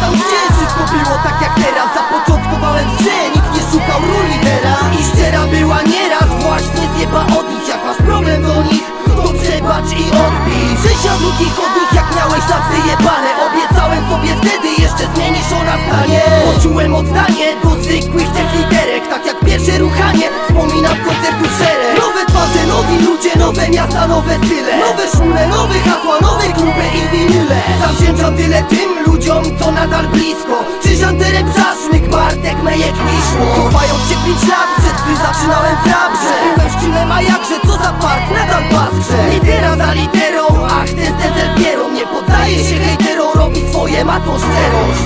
Tam gdzie wszystko było tak jak teraz, zapoczątkowałem w grze, nikt nie szukał ról lidera. I szczera była nieraz, właśnie zjeba od nich. Jak masz problem do nich, to przebacz i odbij. Przesiadł ich od nich, jak miałeś nas wyjebane. Obiecałem sobie wtedy, jeszcze zmienisz ona zdanie. Poczułem oddanie do zwykłych tych liderek, tak jak pierwsze ruchanie, wspominam koncertu szereg. Nowe twarze, nowi ludzie, nowe miasta, nowe style, nowe szule, nowe hasła, nowe kluby i winyle. Zawdzięczam tyle tym ludziom, co nadal blisko. Czyżan, Terep, Szaszłyk, Bartek, Mejek, Kiszło. Cofają się 5 lat, przed gdy zaczynałem w rapże. Byłem szczylem, a jakże, co za part, nadal paskrze. Litera za literą, ach ten z pierą. Nie poddaje się hejterom, robi swoje, ma tą szczerość.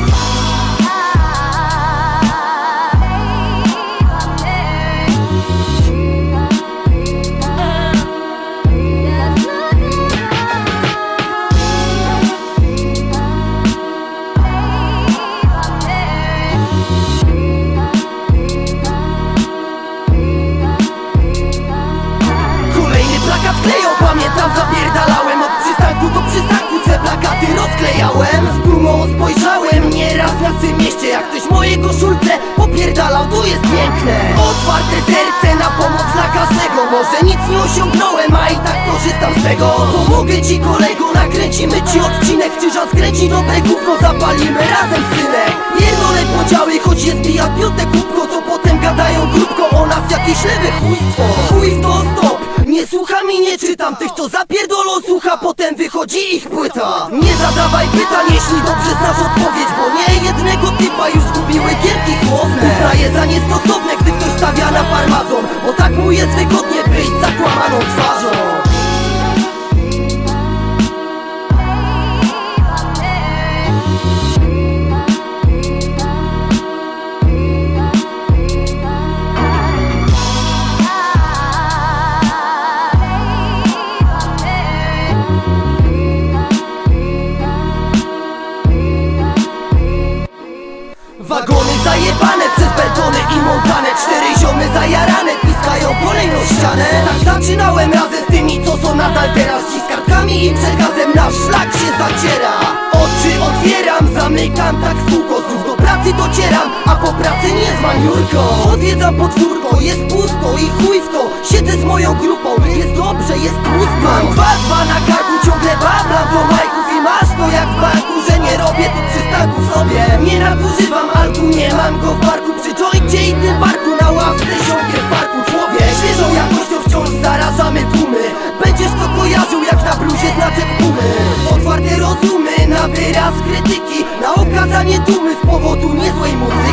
Pamiętam, zapierdalałem od przystanku do przystanku, te plakaty rozklejałem. Z dumą spojrzałem nieraz na tym mieście, jak ktoś moje koszulce popierdalał, to jest piękne. Otwarte serce na pomoc dla każdego. Może nic nie osiągnąłem, a i tak korzystam z tego. Pomogę ci kolego, nakręcimy ci odcinek. Czyżan skręci dobre gówno, zapalimy razem synek. Pierdolę podziały, choć jest bija piąte kubko. Co potem gadają grubko o nas, jakieś lewe chujstwo. Chujstwo stop. Nie słucham i nie czytam tych, co zapierdolą słucha, potem wychodzi ich płyta. Nie zadawaj pytań, jeśli dobrze znasz odpowiedź, bo nie jednego typa już zgubiły gierki słowne. Uznaję za niestosowne, gdy ktoś stawia na farmazon, bo tak mu jest wygodnie być zakłamaną twarzą. Wagony zajebane przez Beltony i Montanę. 4 ziomy zajarane, piskają kolejną ścianę. Tak zaczynałem razem z tymi, co są nadal teraz. Dziś z kartkami i przekazem na szlak się zaciera. Oczy otwieram, zamykam tak spółko. Znów do pracy docieram, a po pracy nie z maniurką. Odwiedzam podwórko, jest pusto i chuj w to. Siedzę z moją grupą, jest dobrze, jest pusto. Mam 2-2 na karku, ciągle bablam do majków. I masz to jak w banku, że nie robię tu przystanków sobie. Nie nadużywam alku, nie mam go w parku. Przy joincie i tym parku, na ławce siądzie w parku człowiek. Świeżą jakością wciąż zarażamy tłumy. Będziesz to kojarzył jak na bluzie znaczek pumy. Otwarte rozumy na wyraz krytyki, na okazanie dumy z powodu niezłej muzyki.